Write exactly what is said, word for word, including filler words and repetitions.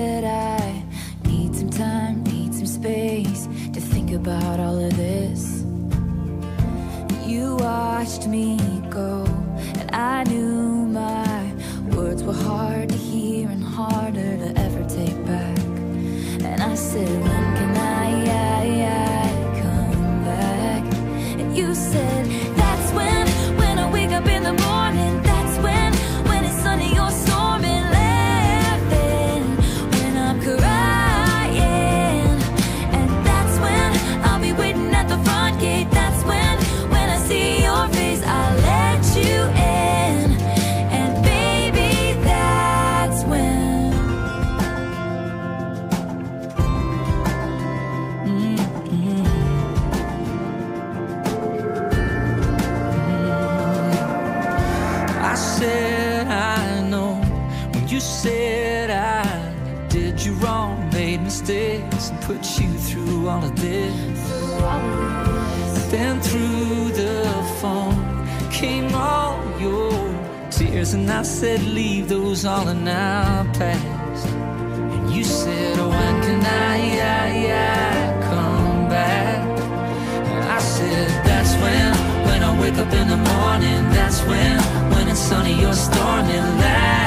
that I need some time, need some space to think about all of this. You watched me go, and I knew my words were hard to hear and harder to ever take back. And I said, when can I, I, I come back? And you said, that's when, when I wake up in the morning. That's when, when it's sunny or storming, laughing when I'm crying. And that's when I'll be waiting at the front gate. That's when, when I see your face, I'll let you in. And baby, that's when. Said I did you wrong, made mistakes, and put you through all of this. And then through the phone came all your tears, and I said, leave those all in our past. And you said, oh, when can I, I, I come back? And I said, that's when, when I wake up in the morning. That's when, when it's sunny or stormy.